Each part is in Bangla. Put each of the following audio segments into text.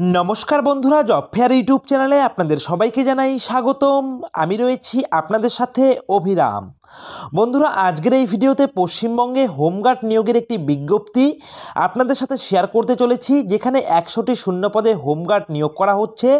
नमस्कार बंधुरा जब फेयर यूट्यूब चैनले आपनादेर सबाइके जानाई स्वागतम। आमी रयेछि आपनादेर साथे अभिराम। बंधुरा आजकेर एई भिडियोते पश्चिमबंगे होमगार्ड नियोगेर एकटी विज्ञप्ति आपनादेर साथे शेयर करते चलेछि, जेखाने 100टी शून्य पदे होमगार्ड नियोग करा होच्छे,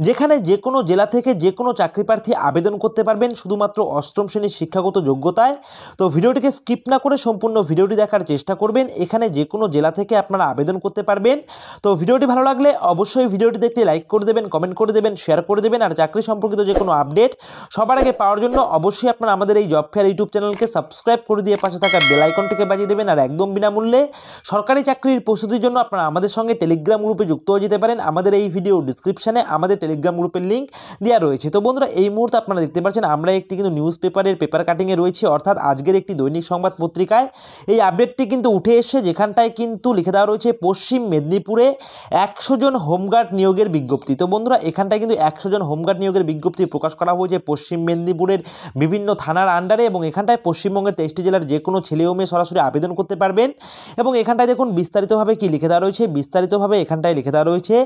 जेखाने जे कोनो जेला थेके जे कोनो चाकरी प्रार्थी आवेदन करते पारबेन शुधुमात्र अष्टम श्रेणीर शिक्षागत योग्यताय। तो भिडियोटिके स्किप ना करे सम्पूर्ण भिडियोटी देखार चेष्टा करबेन। एखाने जे कोनो जेला थेके आपनारा आवेदन करते पारबेन। तो भिडियोटी भालो लागले अवश्य भिडियोटी देखते लाइक कर देवें, कमेंट कर देवें, शेयर कर देवें और चाकरी सम्पर्कित जो कोनो आपडेट सबार आगे पावार जन्य अवश्य आपनारा आमादेर एई जब फेयर यूट्यूब चैनल के सबसक्राइब कर दिए पाशे थाका बेल आइकनटिके बाजिए देवें। और एकदम बिनामूल्ये सरकारी चाकरिर प्रस्तुतिर जन्य आपनारा आमादेर संगे टेलिग्राम ग्रुपे जुक्त होये जेते पारेन। आमादेर एई भिडियो डिस्क्रिपशने आमादेर टेलिग्राम ग्रुपेर लिंक देया रयेछे। तो बंधुरा एई मुहूर्ते आपनारा देखते पाच्छेन आमरा एकटी किन्तु निउज पेपारेर पेपार काटिंगे रयेछि, अर्थात आजकेर एकटी दैनिक संबाद पत्रिकाय एई आपडेटटी किन्तु उठे एसेছে, যেখানটায় किन्तु लिखे देওয়া रयेছে पश्चिम मेदिनीपुरे 100 जन होमगार्ड नियोगের বিজ্ঞপ্তি। তো বন্ধুরা এখানটায় কিন্তু 100 জন হোমগার্ড নিয়োগের বিজ্ঞপ্তি প্রকাশ করা হয়েছে পশ্চিম মেদিনীপুরের বিভিন্ন থানার আন্ডারে, এবং এখানটায় পশ্চিমবঙ্গের 23টি জেলার যে কোনো ছেলে ও মেয়ে সরাসরি আবেদন করতে পারবেন। এবং এখানটায় দেখুন বিস্তারিতভাবে কি লিখে দেওয়া রয়েছে, বিস্তারিতভাবে এখানটায় লিখে দেওয়া রয়েছে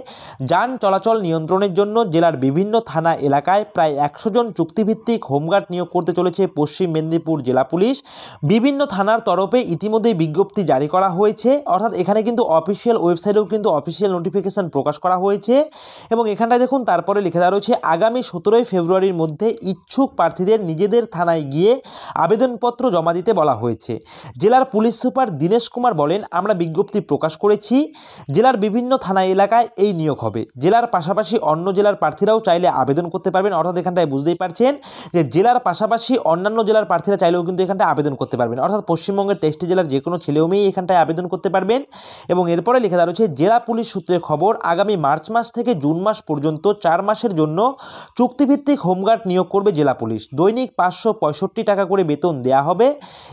যান চলাচল নিয়ন্ত্রণের জন্য জেলার বিভিন্ন থানা এলাকায় প্রায় 100 জন চুক্তিভিত্তিক হোমগার্ড নিয়োগ করতে চলেছে পশ্চিম মেদিনীপুর জেলা পুলিশ। বিভিন্ন থানার তরফে ইতিমধ্যেই বিজ্ঞপ্তি জারি করা হয়েছে, অর্থাৎ এখানে কিন্তু অফিশিয়াল ওয়েবসাইটেও কিন্তু অফিশিয়াল নোটিফিকেশন প্রকাশ করা হয়েছে। এবং এখানটায় দেখুন তারপরে লিখে দেওয়া রয়েছে আগামী 17 ফেব্রুয়ারির মধ্যে ইচ্ছুক প্রার্থীদের নিজেদের থানায় গিয়ে আবেদনপত্র জমা দিতে বলা হয়েছে। জেলার পুলিশ সুপার দীনেশ কুমার বলেন, আমরা বিজ্ঞপ্তি প্রকাশ করেছি, জেলার বিভিন্ন থানা এলাকায় এই নিয়োগ হবে। জেলার পাশাপাশি অন্য জেলার প্রার্থীরাও চাইলে আবেদন করতে পারবেন, অর্থাৎ এখানটায় বুঝতেই পারছেন যে জেলার পাশাপাশি অন্যান্য জেলার প্রার্থীরা চাইলেও কিন্তু এখানটায় আবেদন করতে পারবেন, অর্থাৎ পশ্চিমবঙ্গের 23টি জেলার যে কোনো ছেলে ও মেয়ে এখানটায় আবেদন করতে পারবেন। এবং এরপরে লিখে দেওয়া রয়েছে জেলা পুলিশ সূত্রে খবর আগামী মার্চ মাস থেকে জুন মাস পর্যন্ত 4 মাসের জন্য চুক্তিভিত্তিক হোমগার্ড নিয়োগ করবে জেলা পুলিশ। দৈনিক 565 টাকা করে বেতন দেয়া হবে।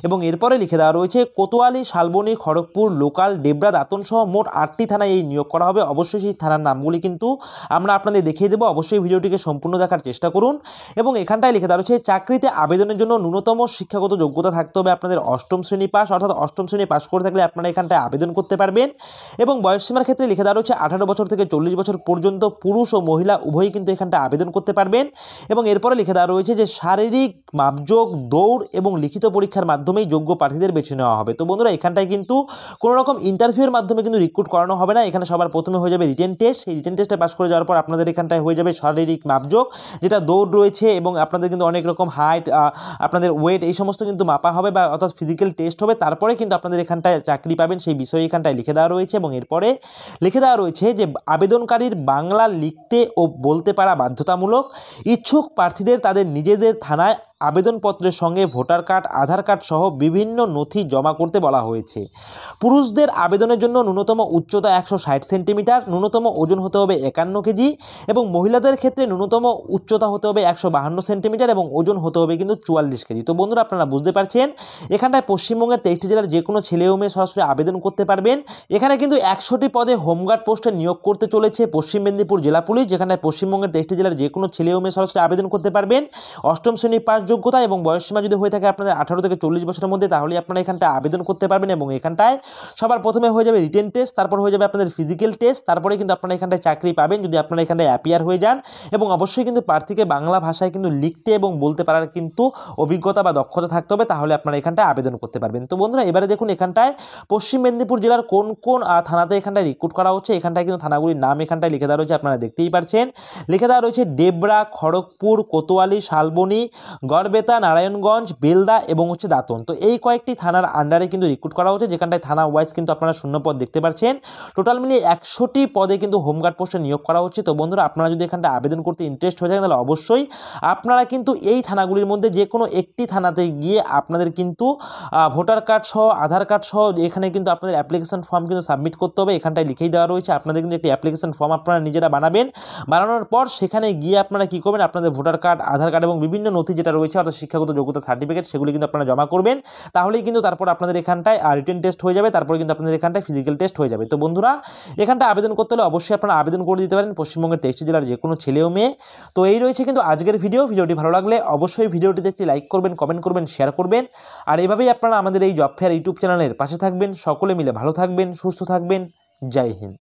এবং এরপরে লিখে দেওয়া রয়েছে কোতোয়ালি, শালবনী, খড়গপুর, লোকাল, ডেবরা, দাঁতনসহ মোট 8টি থানায় এই নিয়োগ করা হবে। অবশ্যই সেই থানার নামগুলি কিন্তু আমরা আপনাদের দেখিয়ে দেবো, অবশ্যই ভিডিওটিকে সম্পূর্ণ দেখার চেষ্টা করুন। এবং এখানটায় লিখে দেওয়া রয়েছে চাকরিতে আবেদনের জন্য ন্যূনতম শিক্ষাগত যোগ্যতা থাকতে হবে আপনাদের অষ্টম শ্রেণী পাস, অর্থাৎ অষ্টম শ্রেণী পাস করে থাকলে আপনারা এখানটায় আবেদন করতে পারবেন। এবং বয়সসীমার ক্ষেত্রে লিখে দেওয়া রয়েছে 18 বছর থেকে 40 বছর পর্যন্ত পুরুষ ও মহিলা উভয়ই কিন্তু এখানটায় আবেদন করতে পারবেন। এবং এরপরে লিখে দেওয়া রয়েছে যে শারীরিক মাপযোগ, দৌড় এবং লিখিত পরীক্ষার মাধ্যমেই যোগ্য প্রার্থীদের বেছে নেওয়া হবে। তো বন্ধুরা এখানটায় কিন্তু কোনো রকম ইন্টারভিউয়ের মাধ্যমে কিন্তু রিক্রুট করানো হবে না, এখানে সবার প্রথমে হয়ে যাবে রিটেন টেস্ট। সেই রিটেন টেস্টে পাস করে যাওয়ার পর আপনাদের এখানটায় হয়ে যাবে শারীরিক মাপযোগ, যেটা দৌড় রয়েছে এবং আপনাদের কিন্তু অনেক রকম হাইট, আপনাদের ওয়েট এই সমস্ত কিন্তু মাপা হবে, বা অর্থাৎ ফিজিক্যাল টেস্ট হবে। তারপরে কিন্তু আপনাদের এখানটায় চাকরি পাবেন সেই বিষয়ে এখানটায় লিখে দেওয়া রয়েছে। এবং এরপরে লিখে দেওয়া রয়েছে যে আবেদনকারীর বাংলা লিখতে ও বলতে পারা বাধ্যতামূলক। ইচ্ছুক প্রার্থীদের তাদের নিজেদের থানায় আবেদনপত্রের সঙ্গে ভোটার কার্ড, আধার কার্ড সহ বিভিন্ন নথি জমা করতে বলা হয়েছে। পুরুষদের আবেদনের জন্য ন্যূনতম উচ্চতা 160 সেন্টিমিটার, ন্যূনতম ওজন হতে হবে 51 কেজি, এবং মহিলাদের ক্ষেত্রে ন্যূনতম উচ্চতা হতে হবে 152 সেন্টিমিটার এবং ওজন হতে হবে কিন্তু 44 কেজি। তো বন্ধুরা আপনারা বুঝতে পারছেন এখানটায় পশ্চিমবঙ্গের 23টি জেলার যে কোনো ছেলে ও মেয়ে সরাসরি আবেদন করতে পারবেন। এখানে কিন্তু 100টি পদে হোমগার্ড পোস্টে নিয়োগ করতে চলেছে পশ্চিম মেদিনীপুর জেলা পুলিশ, যেখানে পশ্চিমবঙ্গের 23টি জেলার যে কোনো ছেলে ও মেয়ে সরাসরি আবেদন করতে পারবেন। অষ্টম শ্রেণী পাস যোগ্যতা এবং বয়সসীমা যদি হয়ে থাকে আপনাদের 18 থেকে 40 বছরের মধ্যে, তাহলে আপনারা এখানটায় আবেদন করতে পারবেন। এবং এখানটায় সবার প্রথমে হয়ে যাবে রিটেন টেস্ট, তারপর হয়ে যাবে আপনাদের ফিজিক্যাল টেস্ট, তারপরে কিন্তু আপনারা এখানটায় চাকরি পাবেন যদি আপনারা এখানটায় অ্যাপিয়ার হয়ে যান। এবং অবশ্যই কিন্তু প্রার্থীকে বাংলা ভাষায় কিন্তু লিখতে এবং বলতে পারার কিন্তু অভিজ্ঞতা বা দক্ষতা থাকতে হবে, তাহলে আপনারা এখানটায় আবেদন করতে পারবেন। তো বন্ধুরা এবারে দেখুন এখানটায় পশ্চিম মেদিনীপুর জেলার কোন কোন থানাতে এখানটায় রিক্রুট করা হচ্ছে, এখানটায় কিন্তু থানাগুলির নাম এখানটায় লিখে দেওয়া রয়েছে, আপনারা দেখতেই পারছেন। লিখে দেওয়া রয়েছে ডেবরা, খড়গপুর, কোতোয়ালি, শালবনী, গড়বেতা, নারায়ণগঞ্জ, বেলদা এবং দাঁতন। তো এই কয়েকটি থানার আন্ডারে কিন্তু রিক্রুট করা হচ্ছে, যেখানটায় থানা ওয়াইজ কিন্তু আপনারা শূন্যপদ দেখতে পাচ্ছেন। টোটাল মিলিয়ে 100টি পদে কিন্তু হোমগার্ড পোস্টে নিয়োগ করা হচ্ছে। তো বন্ধুরা আপনারা যদি এখানটায় আবেদন করতে ইন্টারেস্ট হয়ে থাকেন, তাহলে অবশ্যই আপনারা কিন্তু এই থানাগুলির মধ্যে যে কোনো একটি থানাতে গিয়ে আপনাদের কিন্তু ভোটার কার্ড সহ, আধার কার্ড সহ এখানে কিন্তু আপনাদের অ্যাপ্লিকেশন ফর্ম কিন্তু সাবমিট করতে হবে। এখানটায় লিখেই দেওয়া রয়েছে আপনাদের কিন্তু একটি অ্যাপ্লিকেশন ফর্ম আপনারা নিজেরা বানাবেন, বানানোর পর সেখানে গিয়ে আপনারা কী করবেন, আপনাদের ভোটার কার্ড, আধার কার্ড এবং বিভিন্ন নথি যেটা রয়েছে অর্থাৎ শিক্ষাগত যোগ্যতা সার্টিফিকেট সেগুলি কিন্তু আপনারা জমা করবেন। তাহলেই কিন্তু তারপর আপনাদের এখানটায় রিটেন টেস্ট হয়ে যাবে, তারপরে কিন্তু আপনাদের এখানটায় ফিজিক্যাল টেস্ট হয়ে যাবে। তো বন্ধুরা এখানটায় আবেদন করতে হলে অবশ্যই আপনারা আবেদন করে দিতে পারেন পশ্চিমবঙ্গের 23টি জেলার যে কোনো ছেলে ও মেয়ে। তো এই রয়েছে কিন্তু আজকের ভিডিও। ভিডিওটি ভালো লাগলে অবশ্যই ভিডিওটিতে একটি লাইক করবেন, কমেন্ট করবেন, শেয়ার করবেন। আর এভাবেই আপনারা আমাদের এই জব ফেয়ার ইউটিউব চ্যানেলের পাশে থাকবেন। সকলে মিলে ভালো থাকবেন, সুস্থ থাকবেন। জয় হিন্দ।